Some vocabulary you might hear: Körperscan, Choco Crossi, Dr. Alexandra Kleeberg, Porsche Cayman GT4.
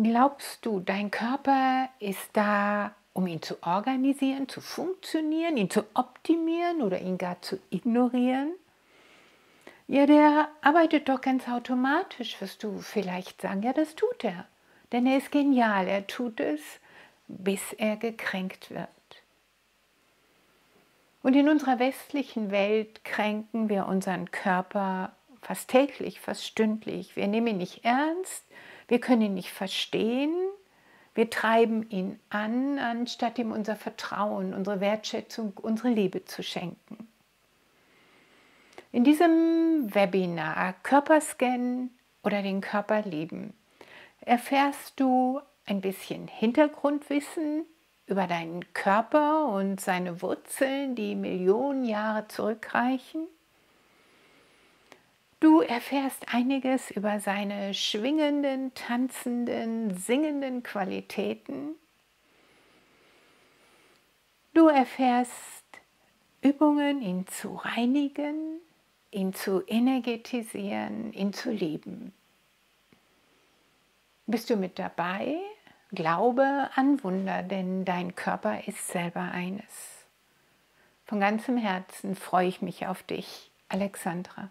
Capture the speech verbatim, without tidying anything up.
Glaubst du, dein Körper ist da, um ihn zu organisieren, zu funktionieren, ihn zu optimieren oder ihn gar zu ignorieren? Ja, der arbeitet doch ganz automatisch, wirst du vielleicht sagen. Ja, das tut er, denn er ist genial. Er tut es, bis er gekränkt wird. Und in unserer westlichen Welt kränken wir unseren Körper fast täglich, fast stündlich. Wir nehmen ihn nicht ernst, wir können ihn nicht verstehen, wir treiben ihn an, anstatt ihm unser Vertrauen, unsere Wertschätzung, unsere Liebe zu schenken. In diesem Webinar Körperscan oder den Körper lieben erfährst du ein bisschen Hintergrundwissen über deinen Körper und seine Wurzeln, die Millionen Jahre zurückreichen. Du erfährst einiges über seine schwingenden, tanzenden, singenden Qualitäten. Du erfährst Übungen, ihn zu reinigen, ihn zu energetisieren, ihn zu lieben. Bist du mit dabei? Glaube an Wunder, denn dein Körper ist selber eines. Von ganzem Herzen freue ich mich auf dich, Alexandra.